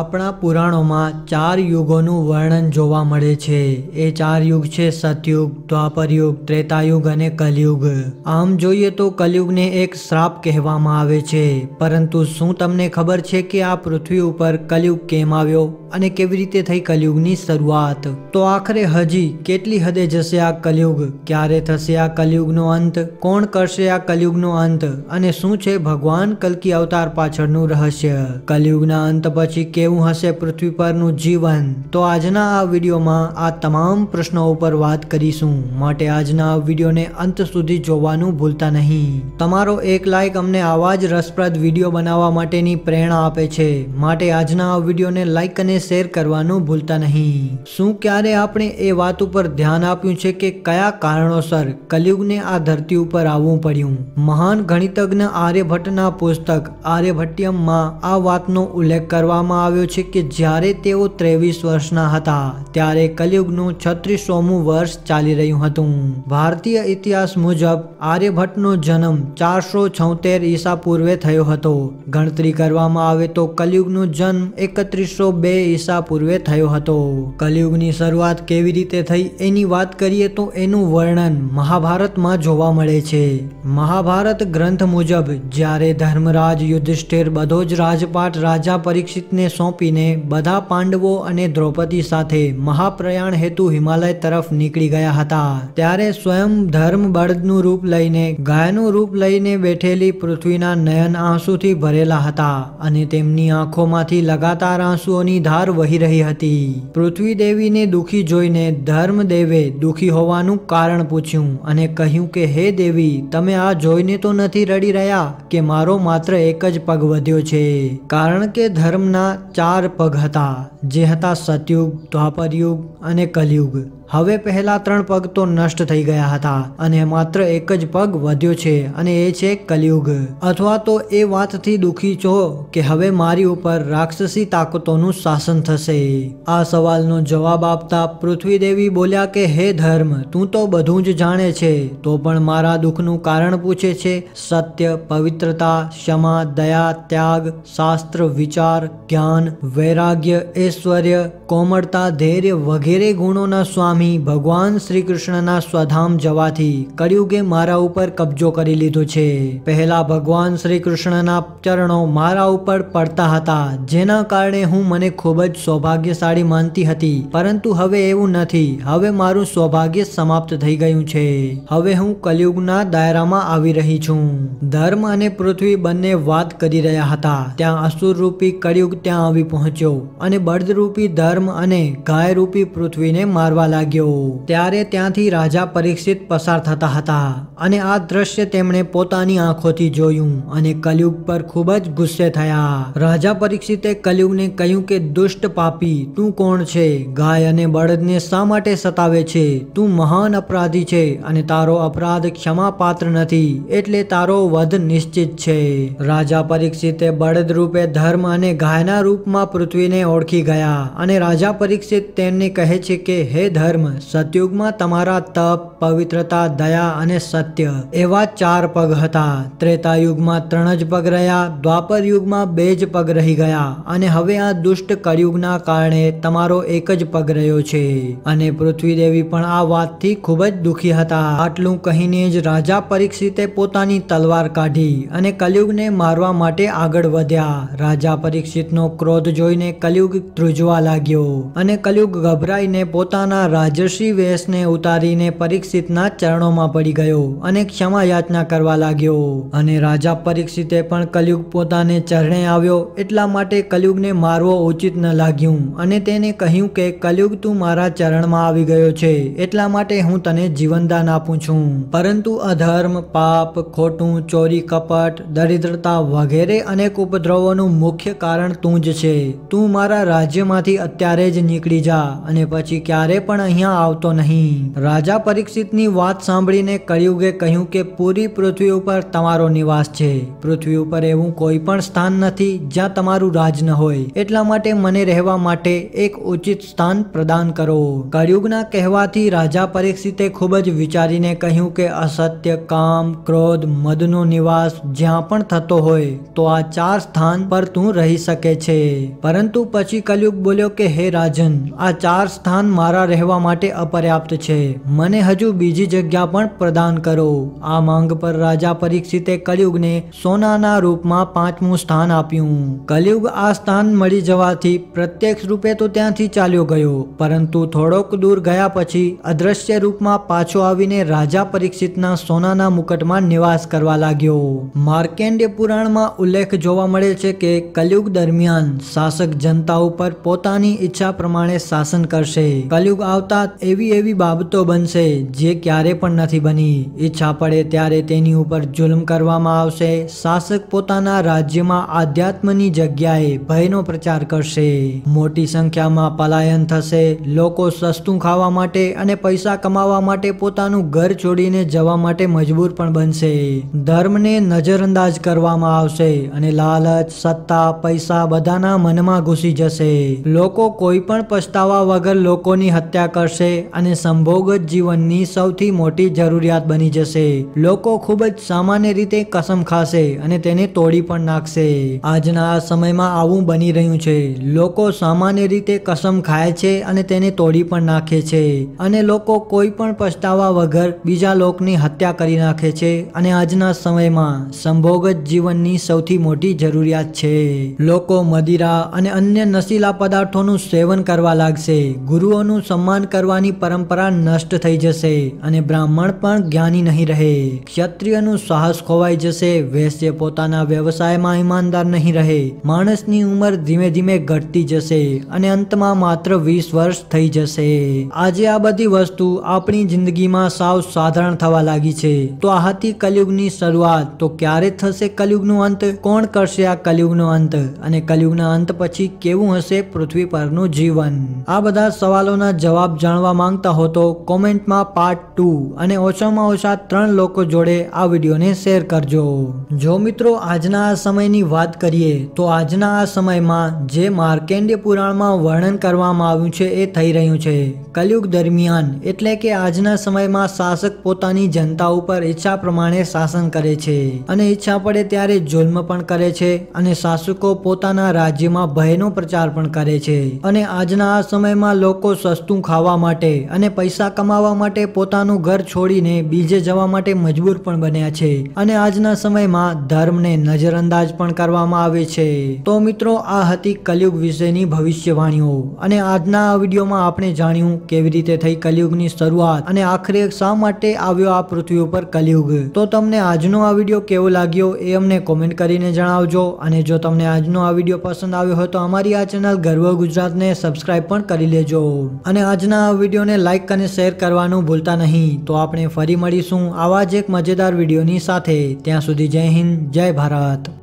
આપણા પુરાણોમાં ચાર યુગોનું વર્ણન જોવા મળે છે। એ ચાર યુગ છે સતયુગ, દ્વાપરયુગ, ત્રેતાયુગ અને કલયુગ। આમ જોઈએ તો કલયુગને એક શ્રાપ કહેવામાં આવે છે, પરંતુ શું તમને ખબર છે કે આ પૃથ્વી ઉપર કલયુગ કેમ આવ્યો અને કેવી રીતે થઈ કલયુગની શરૂઆત? તો આખરે હજી કેટલી હદે જશે આ કલયુગ? ક્યારે થશે આ કલયુગનો અંત? કોણ કરશે આ કલયુગનો અંત? અને શું છે ભગવાન કલ્કી અવતાર પાછળનું રહસ્ય? કલયુગના અંત પછી केवुं हशे पृथ्वी परनु जीवन? तो आजना आ विडियोमां आ तमाम प्रश्नों पर बात करीशुं, माटे आजना आ विडियोने अंत सुधी जोवानुं भूलता नहीं। तमारो एक लाइक अमने आवा ज रसप्रद विडियो बनावा माटेनी प्रेरणा आपे छे, माटे आजना आ विडियोने लाइक अने शेर करवानुं भूलता नहीं। शुं क्यारे आपणे ए वात उपर ध्यान आप्युं छे के कया कारणोसर कलयुगने आ धरती उपर आववुं पड्युं? महान गणितज्ञ आर्यभट्टना पुस्तक आर्यभटियम मां आ वातनो उल्लेख करवामां આવ્યો છે કે જ્યારે તેઓ 23 વર્ષના હતા ત્યારે કલયુગનું 36મું વર્ષ ચાલી રહ્યું હતું। ભારતીય ઇતિહાસ મુજબ આર્યભટ્ટનો જન્મ 476 ઈસા પૂર્વે થયો હતો। ગણતરી કરવામાં આવે તો કલયુગનો જન્મ 3102 ઈસા પૂર્વે થયો હતો। કલયુગની શરૂઆત કેવી રીતે થઈ એની વાત કરીએ તો એનું વર્ણન મહાભારતમાં જોવા મળે છે। મહાભારત ગ્રંથ મુજબ જ્યારે ધર્મરાજ યુધિષ્ઠિર બધો જ રાજપાટ રાજા પરીક્ષિતને सौंपीने बधा पांडवों अने द्रौपदी साथे महाप्रयाण हेतु हिमालय तरफ निकली गया हता, त्यारे स्वयं धर्म बळदनु रूप लईने गायनु रूप लईने बेठेली पृथ्वीना नयन आंसूथी भरेला हता अने तेमनी आंखोमांथी लगातार आंसूओनी धार वही रही हती। पृथ्वी देवीने दुखी जोईने धर्म देवे दुखी होवानुं कारण पूछ्युं अने कह्युं के हे देवी, तमे आ जोईने तो नथी रडी रह्या के मारो मात्र एक ज पग वध्यो छे? कारण के धर्मना चार पग हता, जे हता सतयुग, द्वापरयुग अने कलयुग। हवे पहला त्रण पग तो नष्ट थई गया हता अने मात्र एक ज पग वध्यो छे अने ए छे कलयुग। अथवा तो ए वातथी दुखी छो के हवे मारी उपर राक्षसी ताकतोनुं शासन थशे? आ सवालनो जवाब आपता पृथ्वी देवी बोल्या के हे धर्म, तू तो बधुं ज जाणे छे, तो पण मारा दुखनुं कारण पूछे छे? सत्य, पवित्रता, क्षमा, दया, त्याग, शास्त्र, विचार, ज्ञान, वैराग्य, ऐश्वर्य, कोमलता, धैर्य वगैरे गुणोना स्वामी भगवान श्रीकृष्णना स्वधाम जवाथी कलयुगे मारा उपर कब्जो करी लीधो छे। पहला भगवान श्रीकृष्णना चरणों मारा उपर पड़ता हता, जेना कारणे हूँ मने खूब ज सौभाग्यशाळी मानती हती, परंतु हवे एवं नथी। हवे मारू सौभाग्य समाप्त थई गयुं छे। हवे हूँ कलयुगना दायरामां आवी रही छूं। धर्म अने पृथ्वी बंने वात करी रह्या हता त्यां असुर रूपी कलयुग त्यां आवी पहोंच्यो अने बळद रूपी धर्म अने गाय रूपी पृथ्वीने मारवा लाग्यो। त्यारे त्यांथी राजा परीक्षित पसार थता हता अने आ दृश्य तेमणे पोतानी आंखोथी जोयुं अने कलयुग पर खूब ज गुस्से थया। राजा परीक्षिते कलयुगने कह्युं के दुष्ट पापी, तू कोण छे? गाय अने बळदने शा माटे सतावे छे? तू महान अपराधी छे अने तारो अपराध क्षमा पात्र नथी, एटले तारो वध निश्चित छे। राजा परीक्षिते बळद रूपे धर्म अने गायना रूपमां पृथ्वीने ओळखी गया अने राजा परीक्षित तेमने कहे छे के हे धर्म, सतयुगमां तमारा तप, पवित्रता, दया अने सत्य एवा चार पग हता। त्रेतायुगमां त्रण ज पग रह्या, द्वापरयुगमां बे ज पग रही गया अने हवे आ दुष्ट कलयुगना कारणे तमारो एक ज पग रह्यो छे। अने पृथ्वी देवी पण आ वातथी खूब ज दुखी हता। आटलुं कहीने ज राजा परीक्षिते पोतानी तलवार काढी अने कलयुगने मारवा माटे आगळ वध्या। राजा परीक्षितनो क्रोध जोईने कलयुग ધ્રુજવા લાગ્યો अने कलयुग ગભરાઈને પોતાના राजर्षि वेश ने उतारीने परीक्षितना चरणों में पड़ी गयो अने क्षमा याचना करवा लाग्यो। अने राजा परीक्षिते पण कलयुग पोताने चरणे आव्यो एटला माटे कलयुगने मारवो उचित न लाग्युं अने तेने कह्युं के कलयुग तू मारा चरणमां आवी गयो छे एटला माटे हूँ तने जीवनदान आपूं छूं, परंतु अधर्म, पाप, खोटुं, चोरी, कपट, दरिद्रता वगैरे अनेक उपद्रवोनुं मुख्य कारण तू ज छे। तू मारा राज्यमांथी अत्यारे ज नीकळी जा अने पछी क्यारे पण અહીંયા આવતો નહીં। રાજા પરીક્ષિતની વાત સાંભળીને કળિયુગે કહ્યું કે પૂરી પૃથ્વી ઉપર તમારો નિવાસ છે। પૃથ્વી ઉપર એવું કોઈ પણ સ્થાન નથી જ્યાં તમારું રાજ ન હોય, એટલા માટે મને રહેવા માટે એક ઉચિત સ્થાન પ્રદાન કરો। કળિયુગના કહેવાથી રાજા પરીક્ષિતે ખૂબ જ વિચારીને કહ્યું કે અસત્ય, કામ, ક્રોધ, મદનો નિવાસ જ્યાં પણ થતો હોય તો આ ચાર સ્થાન પર તું રહી શકે છે। પરંતુ પછી કળિયુગ બોલ્યો કે હે રાજન, આ ચાર સ્થાન મારા રહેવા માટે અપર્યાપ્ત છે, મને હજુ બીજી જગ્યા પણ પ્રદાન કરો। આ માંગ પર રાજા પરીક્ષિતે કળિયુગને સોનાના રૂપમાં પાંચમું સ્થાન આપ્યું। કળિયુગ આ સ્થાન મળી જવાથી પ્રત્યક્ષ રૂપે તો ત્યાંથી ચાલ્યો ગયો, પરંતુ થોડોક દૂર ગયા પછી અદ્રશ્ય રૂપમાં પાછો આવીને રાજા પરીક્ષિતના સોનાના મુકટમાં નિવાસ કરવા લાગ્યો। માર્કંડેય પુરાણમાં ઉલ્લેખ જોવા મળે છે કે કળિયુગ દરમિયાન શાસક જનતા ઉપર પોતાની ઈચ્છા પ્રમાણે શાસન કરશે। કળિયુગ આવતા એવી બાબતો બનશે જે ક્યારે પણ નથી બની। ઈચ્છા પડે ત્યારે તેની ઉપર જુલ્મ કરવામાં આવશે। શાસક પોતાના રાજ્યમાં આધ્યાત્મની જગ્યાએ ભયનો પ્રચાર કરશે। મોટી સંખ્યામાં પલાયન થશે। લોકો સસ્તું ખાવા માટે અને પૈસા કમાવા માટે પોતાનું ઘર છોડીને જવા માટે મજબૂર પણ બનશે। ધર્મને નજરઅંદાજ કરવામાં આવશે અને લાલચ, સત્તા, પૈસા બધાના મનમાં ઘૂસી જશે। લોકો કોઈ પણ પસ્તાવા વગર લોકોની હત્યા કરશે અને સંભોગ જ જીવનની સૌથી મોટી જરૂરિયાત બની જશે। લોકો ખૂબ જ સામાન્ય રીતે કસમ ખાશે અને તેને તોડી પણ નાખશે। આજના આ સમયમાં આવું બની રહ્યું છે। લોકો સામાન્ય રીતે કસમ ખાય છે અને તેને તોડી પણ નાખે છે, અને લોકો કોઈ પણ પસ્તાવા વગર બીજા લોકની હત્યા કરી નાખે છે, અને આજના સમયમાં સંભોગ જ જીવનની સૌથી મોટી જરૂરિયાત છે। લોકો મદિરા અને અન્ય નશીલા પદાર્થોનું સેવન કરવા લાગશે। ગુરુઓનું સન્માન કરવાની પરંપરા નષ્ટ થઈ જશે અને બ્રાહ્મણ પણ જ્ઞાની નહીં રહે। ક્ષત્રિયનું સાહસ ખોવાઈ જશે। વૈશ્ય પોતાના વ્યવસાયમાં ઈમાનદાર નહીં રહે। માણસની ઉંમર ધીમે ધીમે ઘટતી જશે અને અંતમાં માત્ર 20 વર્ષ થઈ જશે। આજે આ બધી વસ્તુ આપણી જિંદગીમાં સાવ સાધારણ થવા લાગી છે। તો આ હતી કળિયુગની શરૂઆત। તો ક્યારે થશે કળિયુગનો અંત? કોણ કરશે આ કળિયુગનો અંત? અને કળિયુગના અંત પછી કેવું હશે પૃથ્વી પરનું જીવન? આ બધા સવાલોના જવાબ જાણવા માંગતા હો તો કોમેન્ટમાં પાર્ટ 2 અને ઓછામાં ઓછા 3 લોકો જોડે આ વિડીયોને શેર કરજો। જો મિત્રો આજના આ સમયની વાત કરીએ તો આજના આ સમયમાં જે માર્કંડેય પુરાણમાં વર્ણન કરવામાં આવ્યું છે એ થઈ રહ્યું છે। કળિયુગ દરમિયાન એટલે કે આજના સમયમાં શાસક પોતાની જનતા ઉપર ઈચ્છા પ્રમાણે શાસન કરે છે અને ઈચ્છા પડે ત્યારે જુલ્મ પણ કરે છે, અને શાસકો પોતાના રાજ્યમાં ભયનો પ્રચાર પણ કરે છે, અને આજના આ સમયમાં લોકો સસ્તું ખાવા માટે અને પૈસા કમાવા માટે પોતાનું ઘર છોડીને બીજે જવા માટે મજબૂર પણ બન્યા છે, અને આજના સમયમાં ધર્મને નજરઅંદાજ પણ કરવામાં આવે છે। તો મિત્રો આ હતી કળિયુગ વિશેની ભવિષ્યવાણીઓ, અને આજના આ વિડીયોમાં આપણે જાણ્યું કેવી રીતે થઈ કળિયુગની શરૂઆત અને આખરે શા માટે આવ્યો આ પૃથ્વી ઉપર કળિયુગ। તો તમને આજનો આ વિડીયો કેવો લાગ્યો એ અમને કોમેન્ટ કરીને જણાવજો, અને જો તમને આજનો આ વિડીયો પસંદ આવ્યો હોય તો અમારી આ ચેનલ ગર્વ ગુજરાતને સબસ્ક્રાઈબ પણ કરી લેજો, અને આજના આ વિડીયોને લાઈક અને શેર કરવાનું ભૂલતા નહીં। તો આપણે ફરી મળીશું આવા જ એક મજેદાર વિડીયોની સાથે। ત્યાં સુધી જય હિન્દ, જય ભારત।